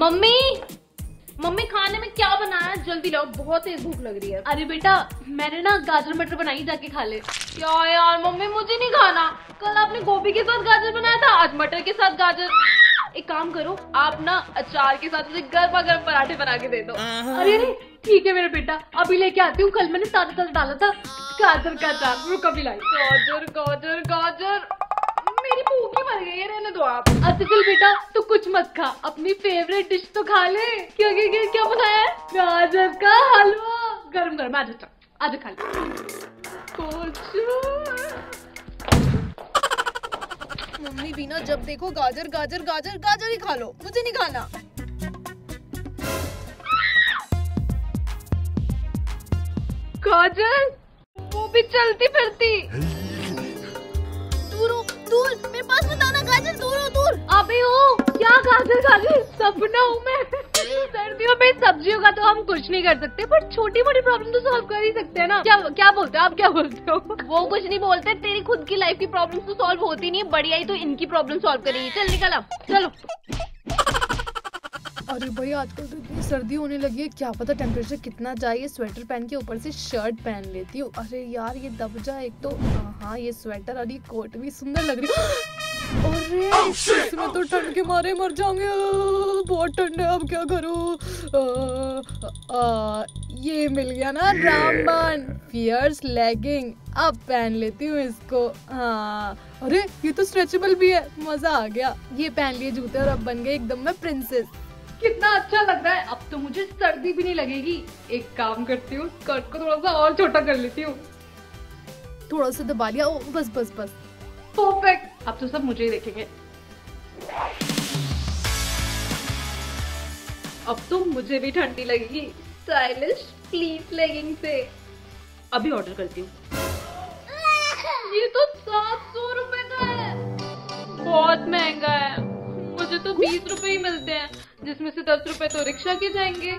Mummy mummy खाने में क्या बनाया जल्दी लाओ, बहुत तेज भूख लग रही है। अरे बेटा मैंने ना गाजर मटर बनाई, जाके खा ले। क्या यार मम्मी मुझे नहीं खाना, कल आपने गोभी के साथ गाजर बनाया था, आज मटर के साथ गाजर। एक काम करो आप ना अचार के साथ मुझे गर्मा गर्म पराठे बना के दे दो। अरे ठीक है मेरा बेटा अभी लेके आती हूँ, कल मैंने ताजा ताजा डाला था गाजर का अचार। रुक अभी लाई गाजर गाजर गाजर, मेरी भूख ही मर गई है, रहने दो आप। अच्छा चल बेटा तू कुछ मत खा, अपनी फेवरेट डिश तो खा ले। क्या बनाया है? गाजर का हलवा, गरम गरम। आज खा ले कुछ। मम्मी भी ना जब देखो गाजर गाजर गाजर गाजर ही खा लो, मुझे नहीं खाना। गाजर वो भी चलती फिरती। दूर मेरे पास मत आना गाजर, दूर हो दूर। अबे ओ क्या गाजर गाजर, सपना हूँ मैं। सर्दियों में सब्जियों का तो हम कुछ नहीं कर सकते, पर छोटी मोटी प्रॉब्लम तो सॉल्व कर ही सकते हैं ना। क्या बोलते हो आप, क्या बोलते हो? वो कुछ नहीं बोलते, तेरी खुद की लाइफ की प्रॉब्लम तो सॉल्व होती नहीं, बढ़िया ही तो इनकी प्रॉब्लम सॉल्व करेगी। चल निकल आप, चलो। अरे भाई आजकल तो इतनी सर्दी होने लगी है, क्या पता टेम्परेचर कितना चाहिए, स्वेटर पहन के ऊपर से शर्ट पहन लेती हूँ। अरे यार ये दबजा एक तो, हाँ ये स्वेटर और ये कोट भी सुंदर लग रही है। अरे इसमें तो ठंड के मारे मर जाऊंगे, बहुत ठंड है, अब क्या करूँ। ये मिल गया ना रामबान पियर्स लेगिंग, अब पहन लेती हूँ इसको। हाँ अरे ये तो स्ट्रेचेबल भी है, मजा आ गया। ये पहन लिए जूते और अब बन गए एकदम मैं प्रिंसेस। कितना अच्छा लग रहा है, अब तो मुझे सर्दी भी नहीं लगेगी। एक काम करती हूँ स्कर्ट को थोड़ा सा और छोटा कर लेती हूँ, थोड़ा सा दबा लिया। ओ बस बस बस परफेक्ट, अब तो सब मुझे ही देखेंगे। अब तो मुझे भी ठंडी लगेगी स्टाइलिश प्लीट लेगिंग से। अभी ऑर्डर करती हूँ। ये तो 700 रुपए का है, बहुत महंगा है। मुझे तो 20 रुपए ही मिलते हैं, जिसमें से 10 रुपए तो रिक्शा के जाएंगे,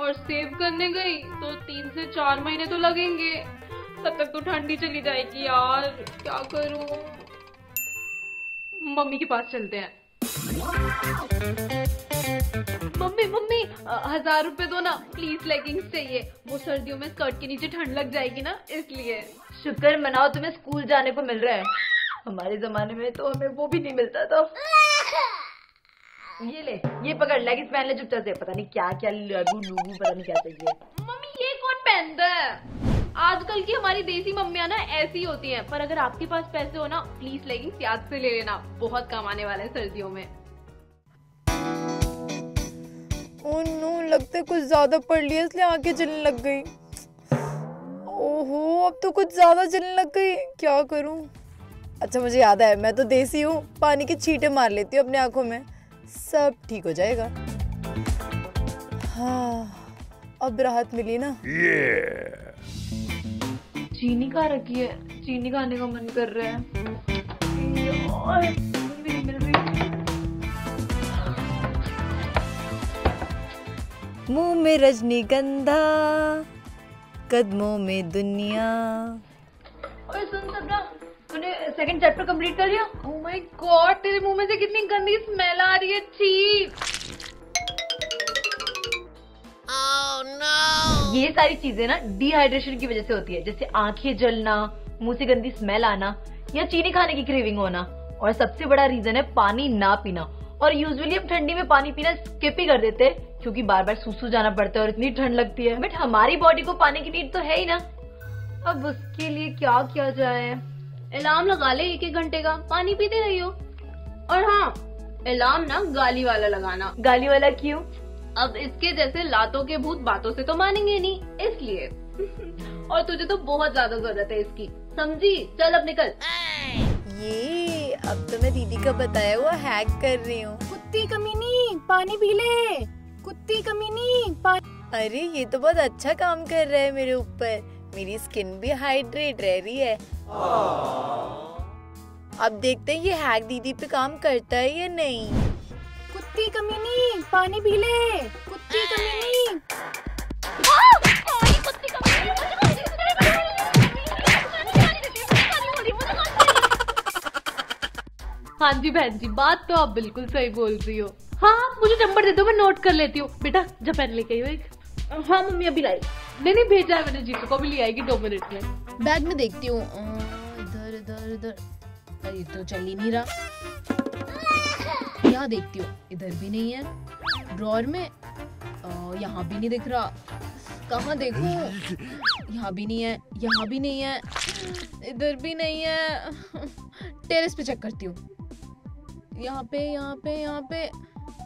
और सेव करने गई तो 3 से 4 महीने तो लगेंगे। तब तक तो ठंडी चली जाएगी यार, क्या करूं। मम्मी के पास चलते हैं। मम्मी मम्मी 1000 रुपए दो ना प्लीज, लेगिंग्स चाहिए। वो सर्दियों में स्कर्ट के नीचे ठंड लग जाएगी ना, इसलिए। शुक्र मनाओ तुम्हें स्कूल जाने को मिल रहा है, हमारे जमाने में तो हमें वो भी नहीं मिलता था। ये ले, ये पकड़, लेगिंग्स पहन ले चुपचाप से। पता नहीं क्या क्या लगू लुगू, पता नहीं क्या चाहिए। मम्मी ये कौन पहनता है? आजकल की हमारी देसी मम्मियां ना ऐसी होती हैं। पर अगर आपके पास पैसे हो ना प्लीज लेगिंग्स याद से ले लेना, बहुत काम आने वाला है सर्दियों में। ओह नो, लगता है कुछ ज्यादा पड़ लिया इसलिए आंखें जलने लग गई। ओहो अब तो कुछ ज्यादा जलने लग गई, क्या करूँ। अच्छा मुझे याद है, मैं तो देसी हूँ, पानी के छींटे मार लेती हूँ अपनी आंखों में, सब ठीक हो जाएगा। हाँ अब राहत मिली ना। चीनी खा रखी है, चीनी खाने का मन कर रहा है। मुंह में रजनीगंधा, कदमों में दुनिया। और सुन सबरा, तूने सेकंड चैप्टर कंप्लीट कर लिया? ओह माय गॉड, तेरे मुंह में से कितनी गंदी स्मेल आ रही है। Oh no. ये सारी चीजें ना डिहाइड्रेशन की वजह से होती है, जैसे आंखें जलना, मुंह से गंदी स्मेल आना, या चीनी खाने की क्रेविंग होना। और सबसे बड़ा रीजन है पानी ना पीना। और यूजुअली हम ठंडी में पानी पीना स्किप ही कर देते हैं, क्योंकि बार बार सूसू जाना पड़ता है और इतनी ठंड लगती है। बट हमारी बॉडी को पानी की नीड तो है ही ना, अब उसके लिए क्या किया जाए। अलार्म लगा ले 1-1 घंटे का, पानी पीते रहियो। और हाँ अलार्म ना गाली वाला लगाना। गाली वाला क्यों? अब इसके जैसे लातों के भूत बातों से तो मानेंगे नहीं, इसलिए। और तुझे तो बहुत ज्यादा जरूरत है इसकी, समझी? चल अब निकल। ये अब तो मैं दीदी का बताया हुआ हैक कर रही हूँ। कुत्ती कमीनी पानी पी ले, कुत्ती कमीनी पानी। अरे ये तो बहुत अच्छा काम कर रहा है मेरे ऊपर, मेरी स्किन भी हाइड्रेट रह रही है। अब देखते हैं ये हैक दीदी पे काम करता है या नहीं। कुत्ती कमीनी पानी पी ले, कुत्ती कमीनी। हाँ जी बहन जी, बात तो आप बिल्कुल सही बोल रही हो। हाँ मुझे नंबर दे दो, मैं नोट कर लेती हूँ। बेटा जापान लेके आई हो एक? हाँ मम्मी अभी लाई। नहीं भेजा है मैंने, जीतू को भी ले आएगी 2 मिनट में। बैग में देखती हूँ, इधर इधर इधर, अरे तो चल ही नहीं रहा। यहाँ देखती हूँ, इधर भी नहीं है। ड्रॉअर में यहाँ भी नहीं दिख रहा। कहाँ देखूं? यहाँ भी नहीं है, यहाँ भी नहीं है, इधर भी नहीं है। टेरेस पे चेक करती हूँ, यहाँ पे यहाँ पे यहाँ पे।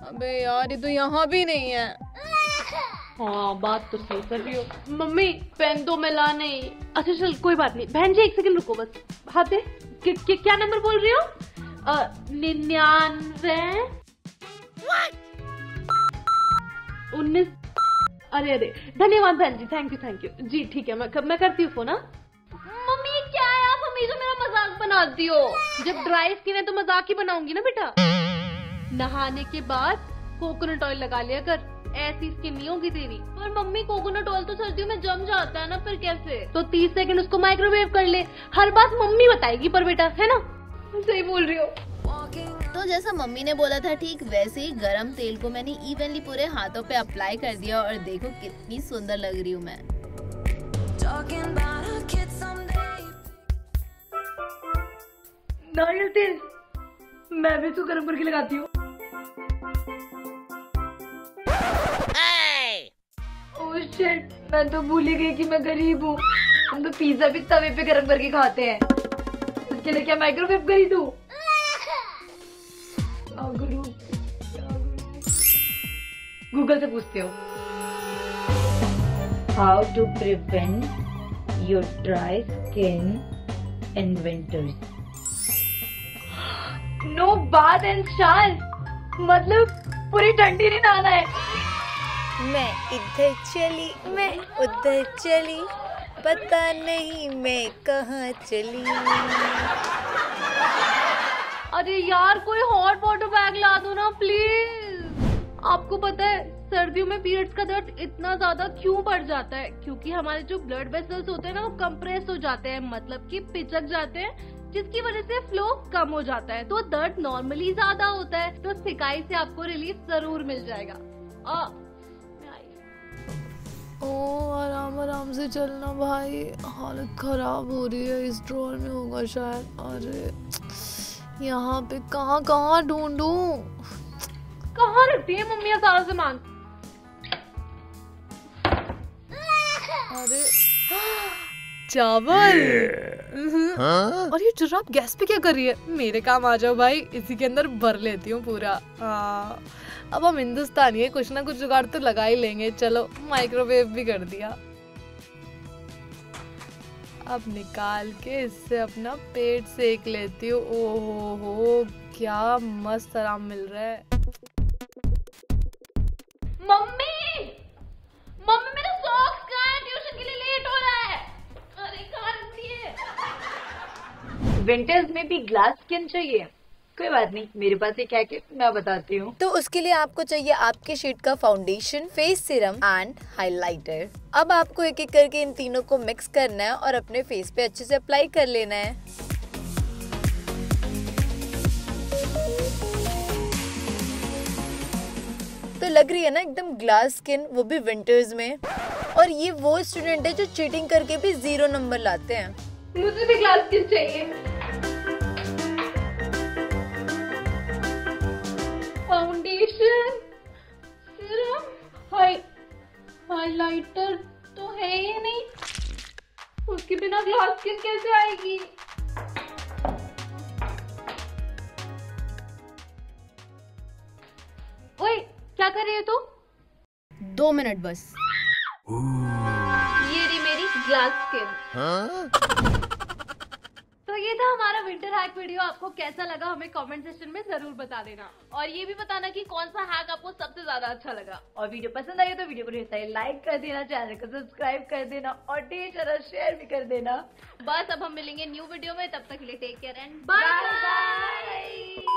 अबे यार ये तो यहाँ भी नहीं है। हाँ बात तो सही कर रही हो। मम्मी पेन तो मैं ला नहीं। अच्छा चल कोई बात नहीं। बहन जी एक सेकंड रुको बस। हाँ दे क्या नंबर बोल रही हो? 99 19। अरे अरे धन्यवाद बहन जी, थैंक यू जी। ठीक है मैं करती हूँ फोन। मम्मी क्या है आप हमेशा मेरा मजाक बनाती हो। जब ड्राई स्किन है तो मजाक ही बनाऊंगी ना बेटा। नहाने के बाद कोकोनट ऑयल लगा लिया कर, ऐसी स्किन नहीं होगी तेरी। पर मम्मी कोकोनट ऑयल तो सर्दियों में जम जाता है ना, पर कैसे? तो 30 सेकंड उसको माइक्रोवेव कर ले। हर बात मम्मी बताएगी पर बेटा, है ना? सही बोल रही हो। तो जैसा मम्मी ने बोला था ठीक वैसे ही गरम तेल को मैंने इवनली पूरे हाथों पे अप्लाई कर दिया और देखो कितनी सुंदर लग रही हूँ मैं। नारियल तेल मैं भी तो गरम करके लगाती हूँ। ओह शिट, मैं तो भूल ही गई कि मैं गरीब हूँ। हम तो पिज्जा भी तवे पे गरम करके खाते हैं, उसके लिए क्या माइक्रोवेव खरीदूं? गूगल से पूछते हो। How to prevent your dry skin in winters? No bath and shower, मतलब पूरी ठंडी नहीं नहाना है। मैं इधर चली मैं उधर चली, पता नहीं मैं कहाँ चली। अरे यार कोई हॉट वाटर बैग ला दो ना प्लीज। आपको पता है सर्दियों में पीरियड्स का दर्द इतना ज्यादा क्यों बढ़ जाता है? क्योंकि हमारे जो ब्लड वेसल्स होते हैं ना वो कंप्रेस हो जाते हैं, मतलब कि पिचक जाते हैं, जिसकी वजह से फ्लो कम हो जाता है, तो दर्द नॉर्मली ज्यादा होता है। तो सिकाई से आपको रिलीफ जरूर मिल जाएगा। ओ आराम आराम से चलना भाई, हालत खराब हो रही है। इस ड्रॉअर में होगा शायद। अरे यहाँ पे कहाँ कहाँ ढूंढू? कहाँ रखती है मम्मी सारा सामान? अरे चावल। और ये शराब गैस पे क्या कर रही है? मेरे काम आ जाओ भाई, इसी के अंदर भर लेती हूँ पूरा। अब हम हिंदुस्तानी है, कुछ ना कुछ जुगाड़ तो लगा ही लेंगे। चलो माइक्रोवेव भी कर दिया। अब निकाल के इससे अपना पेट सेक लेती हूँ। ओहो क्या मस्त आराम मिल रहा है। मम्मी मम्मी मेरा सॉक्स कहाँ है? ट्यूशन के लिए लेट हो रहा है। अरे कहाँ रखती है? विंटर्स में भी ग्लास स्किन चाहिए? कोई बात नहीं, मेरे पास एक है कि मैं बताती हूँ। तो उसके लिए आपको चाहिए आपके शेड का foundation, face serum and highlighter. अब आपको एक एक करके इन तीनों को मिक्स करना है और अपने फेस पे अच्छे से अप्लाई कर लेना है। तो लग रही है ना एकदम ग्लास स्किन, वो भी विंटर्स में। और ये वो स्टूडेंट है जो चीटिंग करके भी 0 नंबर लाते हैं। मुझे भी ग्लास स्किन चाहिए। फाउंडेशन, सिरम, हाइलाइटर तो है ही नहीं। उसके बिना ग्लास स्किन कैसे आएगी? क्या कर रही हो तुम? 2 मिनट बस। ये रही मेरी ग्लास स्किन। तो ये था हमारा विंटर हैक वीडियो। आपको कैसा लगा हमें कमेंट सेक्शन में जरूर बता देना, और ये भी बताना कि कौन सा हैक आपको सबसे ज्यादा अच्छा लगा। और वीडियो पसंद आई तो वीडियो को ढेर सारे लाइक कर देना, चैनल को सब्सक्राइब कर देना और ढेर सारा शेयर भी कर देना। बस अब हम मिलेंगे न्यू वीडियो में, तब तक के लिए टेक केयर एंड बाय।